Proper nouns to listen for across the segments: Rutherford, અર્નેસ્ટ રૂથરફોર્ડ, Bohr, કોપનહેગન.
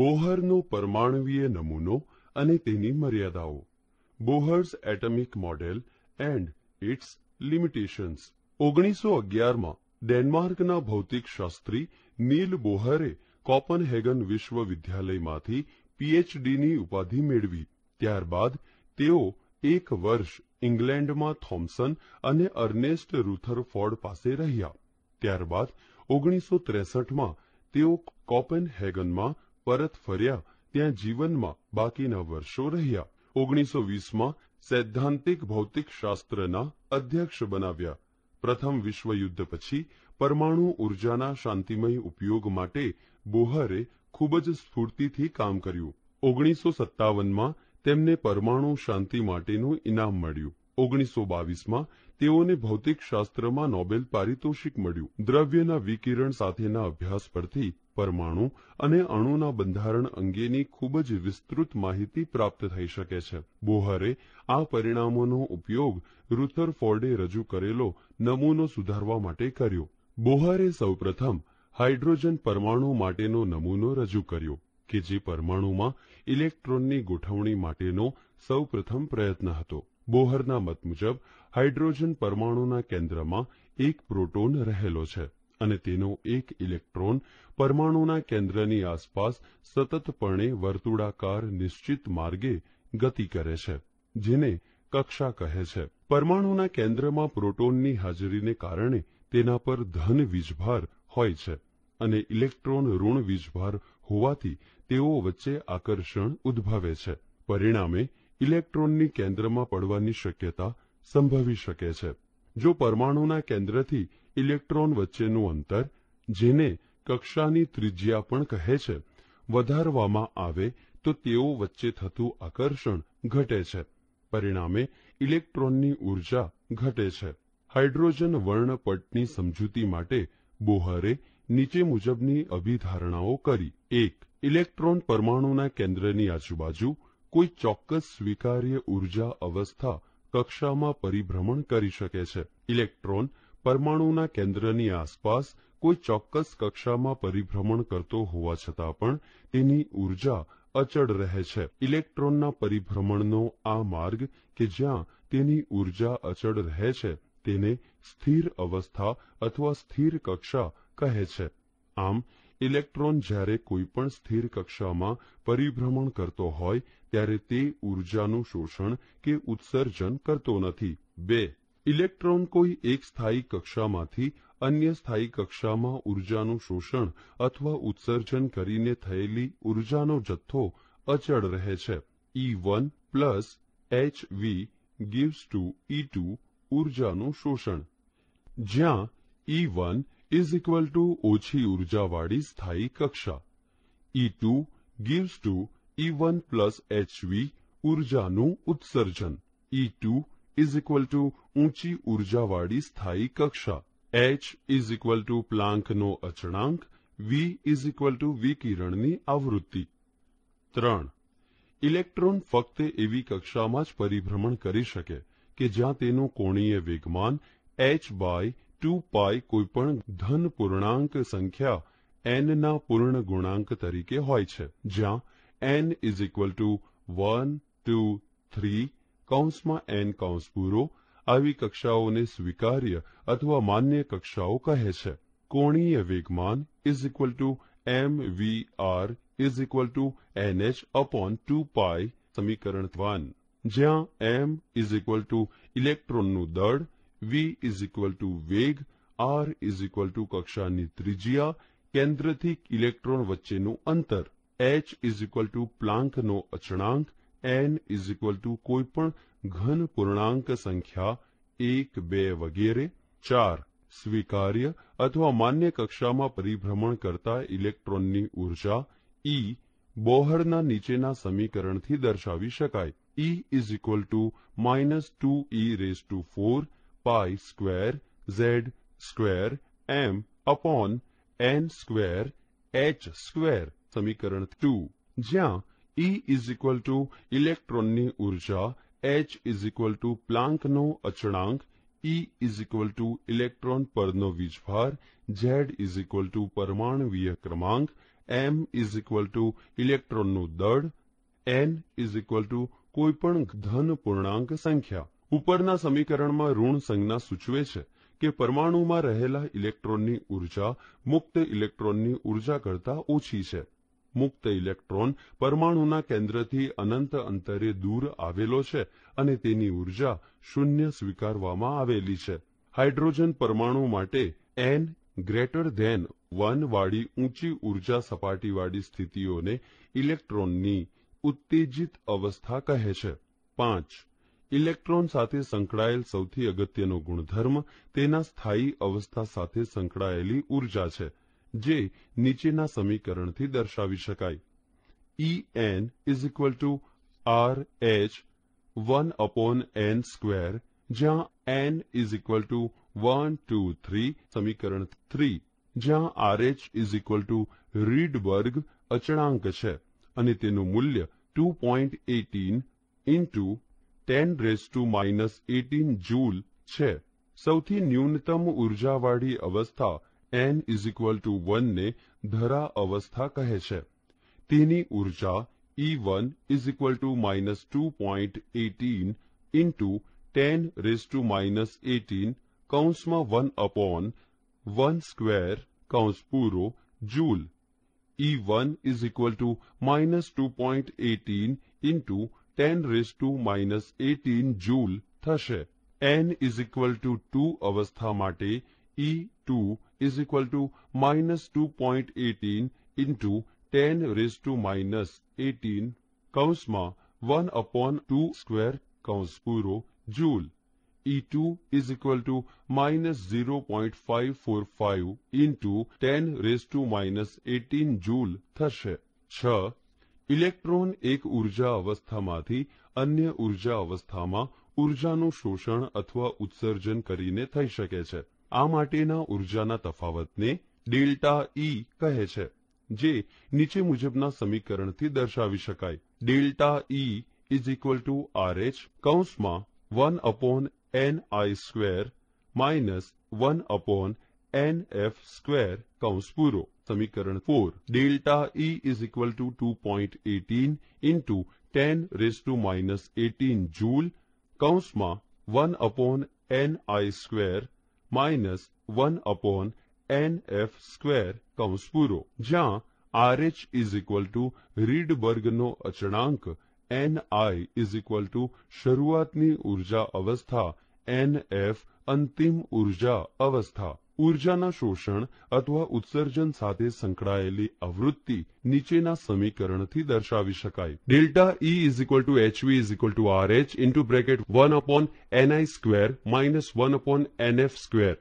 બોહરનો પરમાણુવીય નમૂનો અને તેની મર્યાદાઓ, Bohr's atomic model and its limitations. 1911માં ડેનમાર્કના ભૌતિકશાસ્ત્રી નીલ બોહરે કોપનહેગન વિશ્વવિદ્યાલયમાંથી પીએચડીની ઉપાધિ મેળવી. ત્યારબાદ તેઓ એક વર્ષ ઇંગ્લેન્ડમાં થોમ્સન અને અર્નેસ્ટ રૂથરફોર્ડ પાસે રહ્યા. ત્યારબાદ 1963માં તેઓ કોપનહેગનમાં પરત ફર્યા. ત્યાં જીવનમાં બાકીના વર્ષો રહ્યા. 1920માં સૈદ્ધાંતિક ભૌતિકશાસ્ત્રના અધ્યક્ષ બનાવ્યા. પ્રથમ વિશ્વયુદ્ધ પછી પરમાણુ ઉર્જાના શાંતિમય ઉપયોગ માટે બોહરે ખૂબ જ સ્ફૂર્તિથી કામ કર્યું. 1957માં તેમને પરમાણુ શાંતિ માટેનું ઇનામ મળ્યું. 1922માં તેઓને ભૌતિકશાસ્ત્રમાં નોબેલ પારિતોષિક મળ્યું. દ્રવ્યના વિકિરણ સાથેના અભ્યાસ પરથી પરમાણુ અને અણુના બંધારણ અંગેની ખૂબ જ વિસ્તૃત માહિતી પ્રાપ્ત થઈ શકે છે. બોહરે આ પરિણામોનો ઉપયોગ રૂથરફોર્ડે રજૂ કરેલો નમૂનો સુધારવા માટે કર્યો. બોહરે સૌપ્રથમ હાઇડ્રોજન પરમાણુ માટેનો નમૂનો રજૂ કર્યો કે જે પરમાણુમાં ઇલેક્ટ્રોનની ગોઠવણી માટેનો સૌપ્રથમ પ્રયત્ન હતો. બોહરના મત મુજબ હાઇડ્રોજન પરમાણુના કેન્દ્રમાં એક પ્રોટોન રહેલો છે અને તેનો એક ઇલેક્ટ્રોન પરમાણુના કેન્દ્રની આસપાસ સતતપણે વર્તુળાકાર નિશ્ચિત માર્ગે ગતિ કરે છે, જેને કક્ષા કહે છે. પરમાણુના કેન્દ્રમાં પ્રોટોનની હાજરીને કારણે તેના પર ધન વીજભાર હોય છે અને ઇલેક્ટ્રોન ઋણ વીજભાર હોવાથી તેઓ વચ્ચે આકર્ષણ ઉદ્ભવે છે. પરિણામે ઇલેક્ટ્રોનની કેન્દ્રમાં પડવાની શક્યતા સંભવી શકે છે. જો પરમાણુના કેન્દ્રથી ઇલેક્ટ્રોન વચ્ચેનું અંતર, જેને કક્ષાની ત્રિજ્યા પણ કહે છે, વધારવામાં આવે તો તેઓ વચ્ચે થતું આકર્ષણ ઘટે છે. પરિણામે ઇલેક્ટ્રોનની ઊર્જા ઘટે છે. હાઇડ્રોજન વર્ણપટની સમજૂતી માટે બોહરે નીચે મુજબની અભિધારણાઓ કરી. 1. ઇલેક્ટ્રોન પરમાણુના કેન્દ્રની આજુબાજુ કોઈ ચોક્કસ સ્વીકાર્ય ઊર્જા અવસ્થા કક્ષામાં પરિભ્રમણ કરી શકે છે. ઇલેક્ટ્રોન પરમાણુના કેન્દ્રની આસપાસ કોઈ ચોક્કસ કક્ષામાં પરિભ્રમણ કરતો હોવા છતાં પણ તેની ઊર્જા અચળ રહે છે. ઇલેક્ટ્રોનના પરિભ્રમણનો આ માર્ગ કે જ્યાં તેની ઊર્જા અચળ રહે છે તેને સ્થિર અવસ્થા અથવા સ્થિર કક્ષા કહે છે. આમ ઇલેક્ટ્રોન જ્યારે કોઈપણ સ્થિર કક્ષામાં પરિભ્રમણ કરતો હોય ત્યારે તે ઊર્જાનું શોષણ કે ઉત્સર્જન કરતો નથી. 2. ઇલેક્ટ્રોન કોઈ એક સ્થાયી કક્ષામાંથી અન્ય સ્થાયી કક્ષામાં ઊર્જાનું શોષણ અથવા ઉત્સર્જન કરીને થયેલી ઊર્જાનો જથ્થો અચળ રહે છે. E1 plus HV gives to E2 ઊર્જાનું શોષણ. જ્યાં E1 is equal to ઓછી ઊર્જાવાળી સ્થાયી કક્ષા, E2 gives to E1 plus HV ઊર્જાનું ઉત્સર્જન. E2 is equal to ઊંચી ઊર્જાવાળી સ્થાયી કક્ષા, H is equal to પ્લાન્કનો અચળાંક, V is equal to વિકિરણની આવૃત્તિ. 3. ઇલેક્ટ્રોન ફક્ત એવી કક્ષામાં જ પરિભ્રમણ કરી શકે કે જ્યાં તેનું કોણીય વેગમાન h બાય 2π કોઈપણ ધન પૂર્ણાંક સંખ્યા n ના પૂર્ણ ગુણાંક તરીકે હોય છે, જ્યાં n is equal to 1, 2, 3 કૌંસમાં n કૌંસ પૂરો. આવી કક્ષાઓને સ્વીકાર્ય અથવા માન્ય કક્ષાઓ કહે છે. કોણીય વેગમાન is equal to mvr is equal to nh upon 2π સમીકરણ 1, જ્યાં m is equal to ઇલેક્ટ્રોનનું દળ, V is equal to વેગ, R is equal to કક્ષાની ત્રિજ્યા, કેન્દ્રથી ઇલેક્ટ્રોન વચ્ચેનું અંતર, H is equal to પ્લાન્કનો અચળાંક, N is equal to કોઈપણ ઘન પૂર્ણાંક સંખ્યા 1, 2 વગેરે. 4. સ્વીકાર્ય અથવા માન્ય કક્ષામાં પરિભ્રમણ કરતા ઇલેક્ટ્રોનની ઊર્જા E બોહરના નીચેના સમીકરણથી દર્શાવી શકાય. E is equal to -2e⁴ pi square z square m upon n square h square સમીકરણ 2, જ્યાં E is equal to ઇલેક્ટ્રોનની ઊર્જા, H is equal to પ્લાન્કનો અચળાંક, E is equal to electron परमाणुवीज भार, Z इज इक्वल टू परमाणुवीय क्रमांक, M इज इक्वल टू इलेक्ट्रोनનું દળ, N इज इक्वल टू कोई पण धन पूर्णांक संख्या। उपरना समीकरणમાં ऋण संज्ञा સૂચવે છે કે પરમાણુમાં રહેલા ઇલેક્ટ્રોનની ઊર્જા મુક્ત ઇલેક્ટ્રોનની ઊર્જા કરતા ઓછી છે। મુક્ત ઇલેક્ટ્રોન પરમાણુના કેન્દ્રથી અનંત અંતરે દૂર આવેલો છે અને તેની ઊર્જા શૂન્ય સ્વીકારવામાં આવેલી છે। હાઇડ્રોજન પરમાણુ માટે n ગ્રેટર ધેન 1 વાળી ઊંચી ઊર્જા સપાટીવાળી સ્થિતિઓને ઇલેક્ટ્રોનની ઉત્તેજિત અવસ્થા કહે છે। 5 ઇલેક્ટ્રોન સાથે સંકળાયેલ સૌથી અગત્યનો ગુણધર્મ તેના સ્થાયી અવસ્થા સાથે સંકળાયેલી ઊર્જા છે, જે નીચેના સમીકરણથી દર્શાવી શકાય। En is equal to RH 1 upon n square, જ્યાં n is equal to 1, 2, 3 સમીકરણ 3, જ્યાં RH is equal to Rydberg અચળાંક છે અને તેનું મૂલ્ય 2.18 into 10⁻⁻⁴ जूल छे। सौथी न्यूनतम ऊर्जावाड़ी अवस्था n इज इक्वल टू 1 ने धरा अवस्था कहे छे। तेनी ऊर्जा E1 is equal to -2.18 into 10⁻⁻⁴ कौंसमा 1 अपॉन 1 स्क्वेर कौंस पूरो joule. E1 is equal to -2.18 into 10⁻⁻⁴ joule थशे। n इज इक्वल टू 2 अवस्था माटे E2 is equal to -2.18 into 10⁻⁻⁴ कौंसमा 1 अपॉन 2 स्क्वेर कौंस पूरो joule. E2 is equal to -0.545 into 10⁻⁻⁴ joule थशे। 6 इलेक्ट्रॉन एक ऊर्जा अवस्थामांथी अन्य ऊर्जा अवस्थामां ऊर्जानुं शोषण अथवा उत्सर्जन करीने थई शके छे। आ माटेना ऊर्जाना तफावतने डेल्टा ई कहे छे, जे नीचे मुजबना समीकरणथी दर्शावी शकाय। Delta E is equal to RH कौंसमां 1 upon NI square minus 1 upon NF square कौंस पूरो। समीकरण 4 delta E is equal to 2.18 into 10⁻⁻⁴ joule कौंसमा 1 upon NI square minus 1 upon NF square कौंस पूरो, जहां RH is equal to Rydberg नो अचनांक, NI इज इक्वल टू शुरुआतनी ऊर्जा अवस्था, NF अंतिम ऊर्जा अवस्था। ऊर्जाना शोषण अथवा उत्सर्जन साथे संकळायेली आवृत्ति नीचेना समीकरणथी दर्शावी शकाय। Delta E is equal to HV is equal to RH into bracket 1 upon NI square minus 1 upon NF square.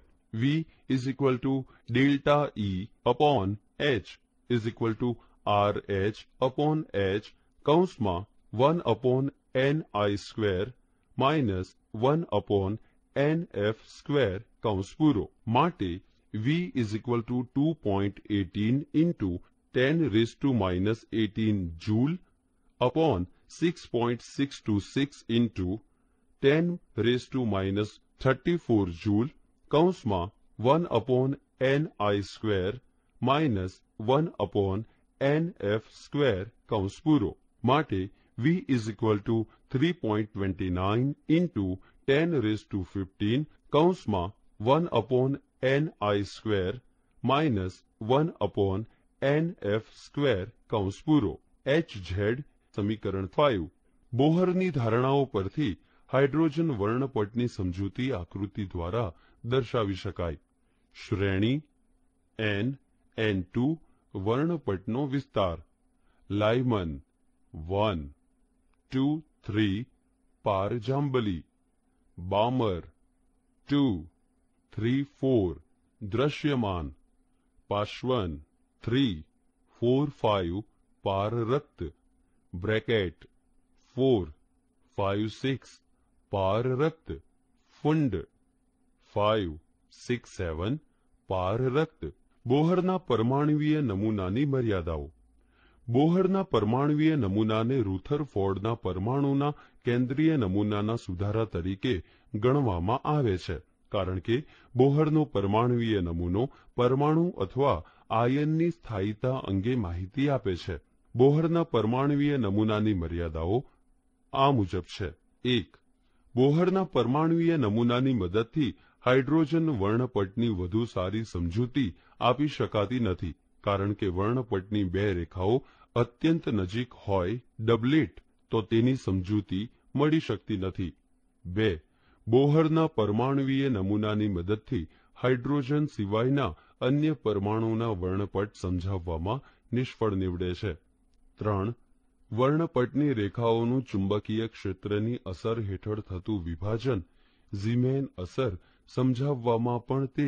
V is equal to delta E upon H is equal to RH upon H कौंसमा 1 upon NI square minus 1 upon NF square कौंस पूरो माटे V is equal to 2.18 into 10⁻⁻⁴ joule upon 6.626 into 10⁻⁻34 joule कौंसमा 1 upon NI square minus 1 upon NF square कौंस पूरो माटे V is equal to 3.29 into 10⁻¹૫ कौंसमा 1 upon NI square minus 1 upon NF square कौंस पूरो HZ। समीकरण 5 बोहरनी धारणाओं परथी हाइड्रोजन वर्णपटनी समझूती आकृति द्वारा दर्शावी शकाय। श्रेणी N N2 वर्णपटनो विस्तार लाइमन 1 2 3 पार जांबली बामर 2 3 4 दृश्यमान पाश्वन 3 4 5 पार रक्त ब्रैकेट 4 5 6 पार रक्त फुंड 5 6 7 पार रक्त। बोहरना परमाणुवीय नमूनानी मर्यादाओं बोहरना परमाणुवीय नमूनाने રૂથરફોર્ડના પરમાણુના કેન્દ્રીય નમૂનાના સુધારા તરીકે ગણવામાં આવે છે। कारण के बोहरનો પરમાણુય નમૂનો પરમાણુ અથવા આયનની સ્થાયીતા અંગે માહિતી આપે છે। બોહરના પરમાણુય નમૂનાની મર્યાદાઓ આ મુજબ છે। 1. બોહરના પરમાણુય નમૂનાની મદદથી હાઇડ્રોજન વર્ણપટની વધુ સારી સમજૂતી આપી શકાતી નથી, કારણ કે વર્ણપટની બે રેખાઓ અત્યંત નજીક હોય ડબલેટ તો તેની સમજૂતી મળી શકતી નથી। 2. બોહરના પરમાણુય નમૂનાની મદદથી હાઇડ્રોજન સિવાયના અન્ય પરમાણુના વર્ણપટ સમજાવવામાં નિષ્ફળ નીવડે છે। 3. વર્ણપટની રેખાઓનું ચુંબકીય ક્ષેત્રની અસર હેઠળ થતું વિભાજન ઝીમેન અસર સમજાવવામાં પણ તે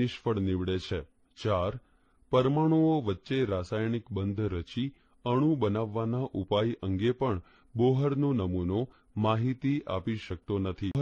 નિષ્ફળ નીવડે છે। 4. પરમાણુઓ વચ્ચે રાસાયણિક બંધ રચી અણુ બનાવવાના ઉપાય અંગે પણ બોહરનો નમૂનો માહિતી આપી શકતો નથી।